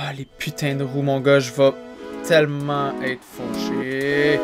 Ah, les putains de roues, mon gars, je vais tellement être fauché.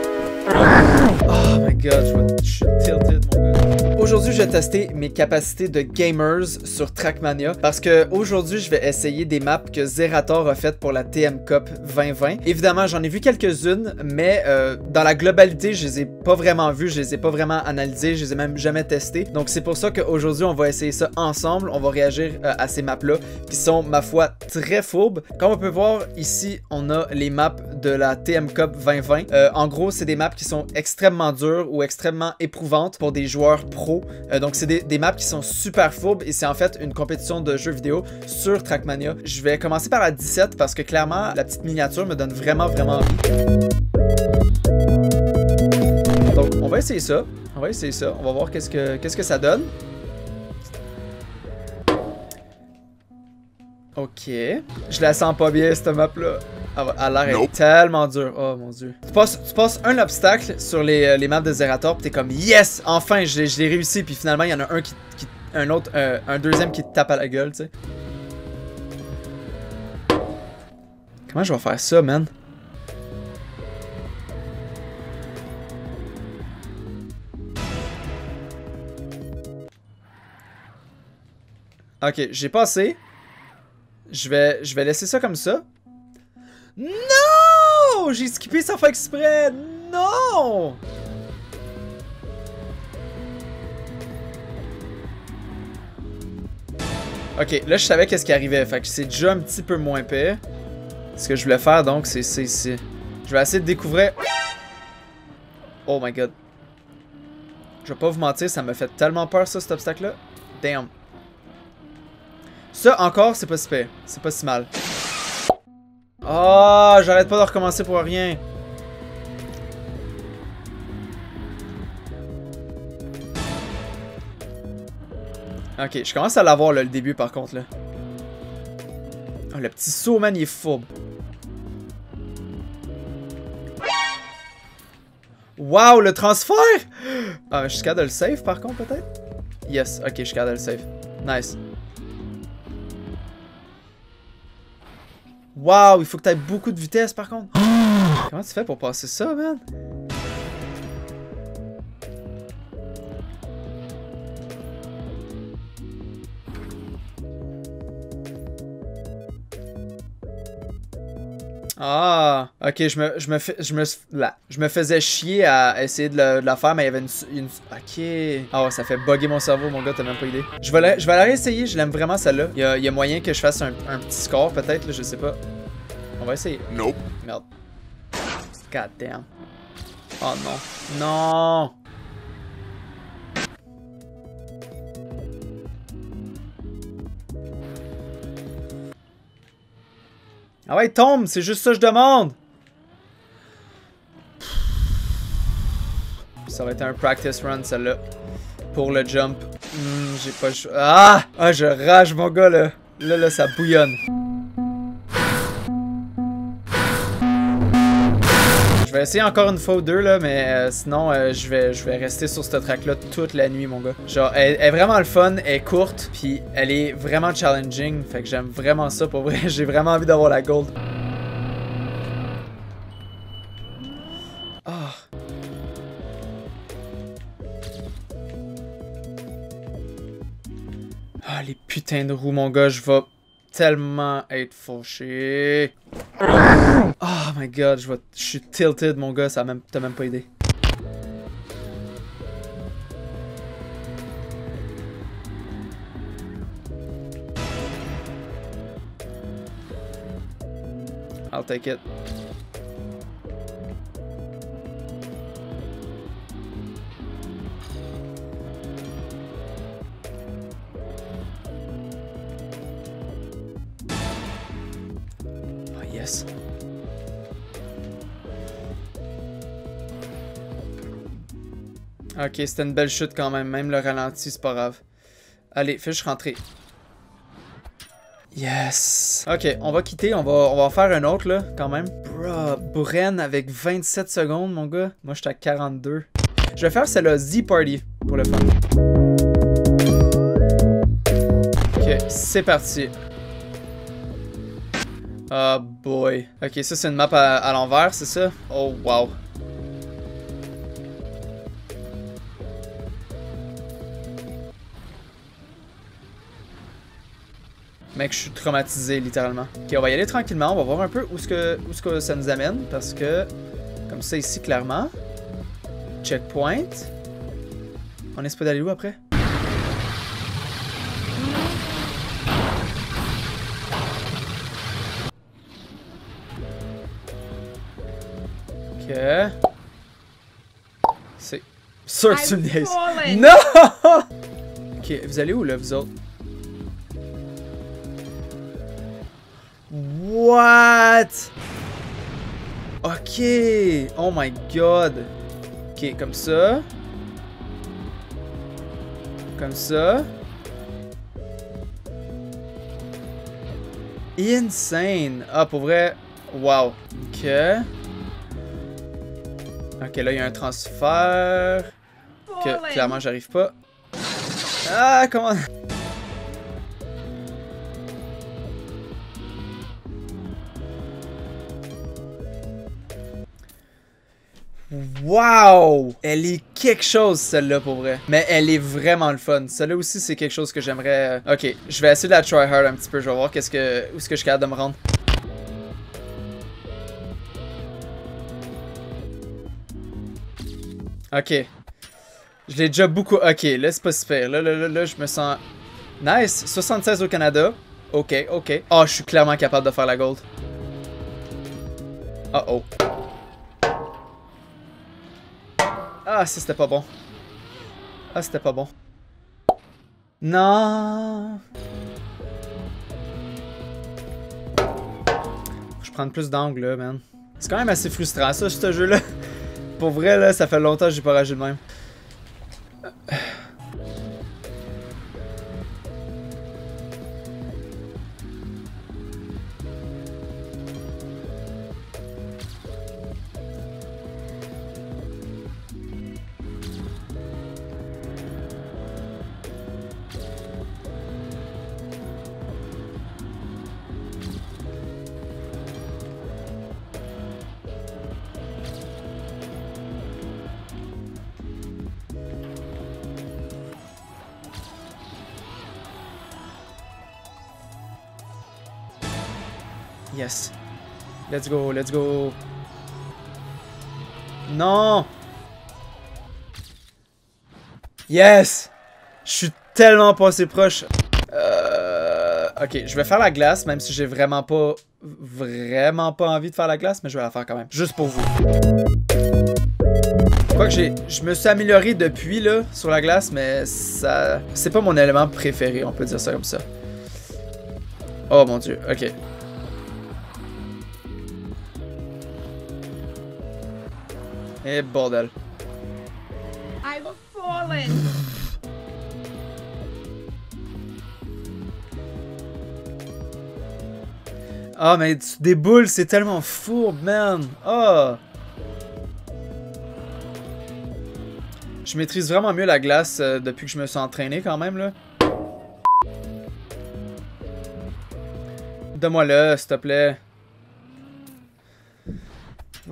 Oh my god, je suis tilted, mon gars. Aujourd'hui, je vais tester mes capacités de gamers sur Trackmania parce que aujourd'hui, je vais essayer des maps que Zerator a faites pour la TM Cup 2020. Évidemment, j'en ai vu quelques-unes, mais dans la globalité, je les ai pas vraiment vues, je les ai pas vraiment analysées, je les ai même jamais testées. Donc, c'est pour ça qu'aujourd'hui, on va essayer ça ensemble. On va réagir à ces maps-là qui sont, ma foi, très fourbes. Comme on peut voir, ici, on a les maps de la TM Cup 2020. En gros, c'est des maps qui sont extrêmement dures ou extrêmement éprouvantes pour des joueurs pros. Donc c'est des maps qui sont super fourbes et c'est en fait une compétition de jeux vidéo sur Trackmania. Je vais commencer par la 17 parce que clairement la petite miniature me donne vraiment envie. Donc on va essayer ça. On va voir qu'est-ce que ça donne. Ok. Je la sens pas bien cette map là. Ah, l'air est tellement dur. Oh mon dieu. Tu passes un obstacle sur les maps de Zerator, puis t'es comme yes, enfin je l'ai réussi. Puis finalement il y en a un qui un autre, un deuxième qui te tape à la gueule, tu sais. Comment je vais faire ça, man? Ok, j'ai passé. Je vais laisser ça comme ça. Non! J'ai skippé sans faire exprès! Non! Ok, là je savais qu'est-ce qui arrivait, fait que c'est déjà un petit peu moins pire. Ce que je voulais faire donc, c'est ici. Je vais essayer de découvrir... Oh my god. Je vais pas vous mentir, ça me fait tellement peur ça, cet obstacle-là. Damn. Ça encore, c'est pas si pire. C'est pas si mal. Oh, j'arrête pas de recommencer pour rien. Ok, je commence à l'avoir le début par contre là. Oh, le petit saut, man, il est fourbe. Wow, le transfert! Ah, je suis capable de le save par contre peut-être? Yes, ok, je suis capable de le save. Nice. Waouh, il faut que tu aies beaucoup de vitesse par contre. Comment tu fais pour passer ça, man? Ah, ok, je me faisais chier à essayer de la faire, mais il y avait une... Ok. Ah ouais, ça fait bugger mon cerveau, mon gars, t'as même pas idée. Je vais la réessayer, je l'aime vraiment celle-là. Il y a moyen que je fasse un petit score peut-être, je sais pas. On va essayer. Nope. Merde. God damn. Oh non. Non! Ah ouais, tombe, c'est juste ça que je demande. Ça va être un practice run, celle-là. Pour le jump. J'ai pas le choix. Ah! Ah, je rage, mon gars, là. Là, ça bouillonne. Je vais essayer encore une fois ou deux, là, mais sinon, je vais rester sur ce track-là toute la nuit, mon gars. Genre, elle est vraiment le fun, elle est courte, puis elle est vraiment challenging. Fait que j'aime vraiment ça, pour vrai. J'ai vraiment envie d'avoir la gold. Ah! Oh. Ah, les putains de roues, mon gars, je vais tellement être fauché. Oh my god, je suis tilted, mon gars, t'as même pas idée. I'll take it. Yes. Ok, c'était une belle chute quand même. Même le ralenti, c'est pas grave. Allez, fiche rentrée. Yes. Ok, on va quitter. On va en faire un autre, là, quand même. Bruh, Bren avec 27 secondes, mon gars. Moi, j'étais à 42. Je vais faire celle-là, Z-Party, pour le fun. Ok, c'est parti. Oh boy. Ok, ça c'est une map à l'envers, c'est ça? Oh wow. Mec, je suis traumatisé littéralement. Ok, on va y aller tranquillement, on va voir un peu où ça nous amène. Parce que, comme ça ici clairement. Checkpoint. On espère d'aller où après? Ok. C'est sûr que tu me dis. Non! Ok, vous allez où là, vous autres? What? Ok! Oh my god! Ok, comme ça. Comme ça. Insane! Ah, pour vrai. Wow. Ok. Ok, là, il y a un transfert. Que clairement, j'arrive pas. Ah, comment. Wow! Elle est quelque chose, celle-là, pour vrai. Mais elle est vraiment le fun. Celle-là aussi, c'est quelque chose que j'aimerais... Ok, je vais essayer de la try hard un petit peu. Je vais voir qu'est-ce que... où est-ce que je suis capable de me rendre. Ok. Je l'ai déjà beaucoup... Ok, là, c'est pas super. Là, je me sens... Nice! 76 au Canada. Ok, ok. Oh, je suis clairement capable de faire la gold. Uh-oh. Ah, si, c'était pas bon. Ah, c'était pas bon. Non. Je prends plus d'angle, là, man. C'est quand même assez frustrant, ça, ce jeu-là. Pour vrai, là, ça fait longtemps que j'ai pas ragé de même. Yes. Let's go, let's go. Non! Yes! Je suis tellement pas assez proche. Ok, je vais faire la glace, même si j'ai vraiment pas envie de faire la glace, mais je vais la faire quand même. Juste pour vous. Quoi que je me suis amélioré depuis, là, sur la glace, mais ça... C'est pas mon élément préféré, on peut dire ça comme ça. Oh mon dieu, ok. Eh bordel. I've fallen. Ah, mais tu déboules, c'est tellement fourbe, man. Ah. Je maîtrise vraiment mieux la glace depuis que je me suis entraîné quand même, là. Donne-moi là, s'il te plaît.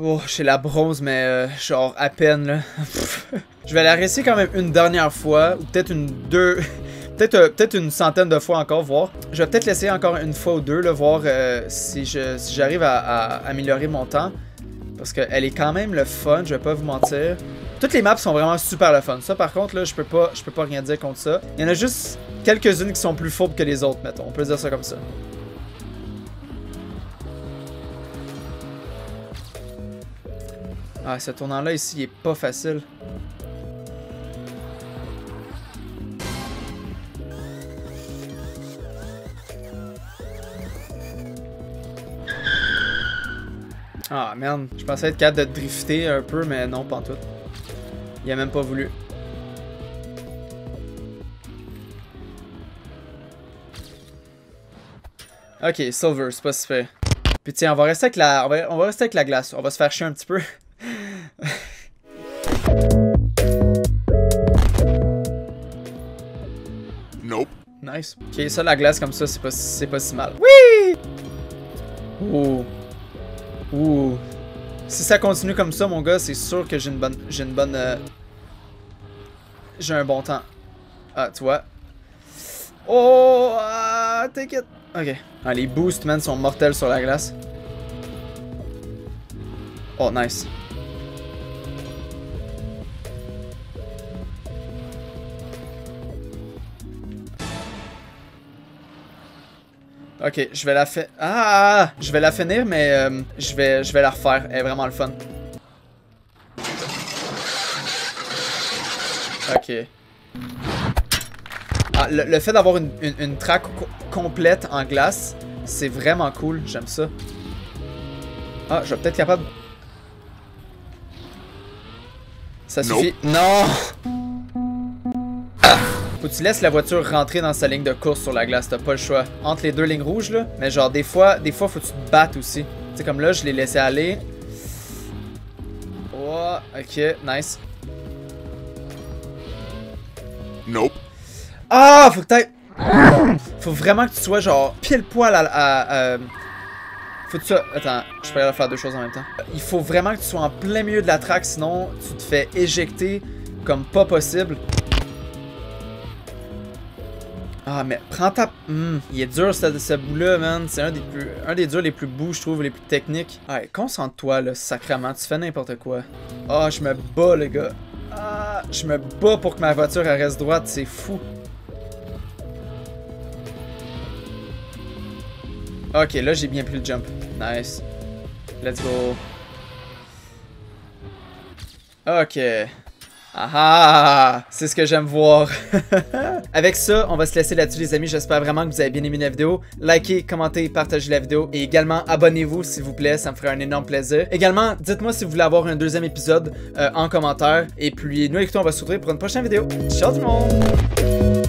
Oh, j'ai la bronze, mais genre à peine, là. Je vais la réessayer quand même une dernière fois, ou peut-être une deux, peut-être une centaine de fois encore, voir. Je vais peut-être l'essayer encore une fois ou deux, là, voir si j'arrive à améliorer mon temps. Parce qu'elle est quand même le fun, je vais pas vous mentir. Toutes les maps sont vraiment super le fun. Ça, par contre, là, je peux pas rien dire contre ça. Il y en a juste quelques-unes qui sont plus fourbes que les autres, mettons. On peut dire ça comme ça. Ah, ce tournant-là ici, il est pas facile. Ah, merde. Je pensais être capable de drifter un peu, mais non, pas en tout. Il a même pas voulu. Ok, silver, c'est pas si fait. Puis tiens, on va rester avec la... On va rester avec la glace. On va se faire chier un petit peu. Nope. Nice. Ok, ça, la glace comme ça, c'est pas si mal. Oui! Ouh. Ouh. Si ça continue comme ça, mon gars, c'est sûr que j'ai une bonne... J'ai un bon temps. Ah, tu vois. Oh! Ah, take it! Ok. Ah, les boosts, man, sont mortels sur la glace. Oh, nice. Ok, je vais la faire. Ah! Je vais la finir, mais je vais la refaire. Elle est vraiment le fun. Ok. Ah, le fait d'avoir une track complète en glace, c'est vraiment cool. J'aime ça. Ah, je vais peut-être capable. Ça suffit. Nope. Non! Ah. Faut que tu laisses la voiture rentrer dans sa ligne de course sur la glace, t'as pas le choix. Entre les deux lignes rouges, là. Mais genre, des fois, faut que tu te battes aussi. Tu sais, comme là, je l'ai laissé aller. Oh, ok, nice. Nope. Ah, faut que t'ailles. Faut vraiment que tu sois, genre, pile poil à faut que tu... Attends, je peux faire deux choses en même temps. Il faut vraiment que tu sois en plein milieu de la track, sinon tu te fais éjecter comme pas possible. Ah, mais prends ta... Il est dur, ce bout-là, man. C'est un des durs les plus beaux, je trouve, les plus techniques. Ouais, concentre-toi, là, sacrément. Tu fais n'importe quoi. Ah, je me bats, les gars. Ah, je me bats pour que ma voiture, elle reste droite. C'est fou. Ok, là, j'ai bien pris le jump. Nice. Let's go. Ok. Ah, c'est ce que j'aime voir. Avec ça, on va se laisser là-dessus, les amis. J'espère vraiment que vous avez bien aimé la vidéo. Likez, commentez, partagez la vidéo. Et également, abonnez-vous, s'il vous plaît. Ça me ferait un énorme plaisir. Également, dites-moi si vous voulez avoir un deuxième épisode en commentaire. Et puis, nous, écoutez, on va se retrouver pour une prochaine vidéo. Ciao tout le monde!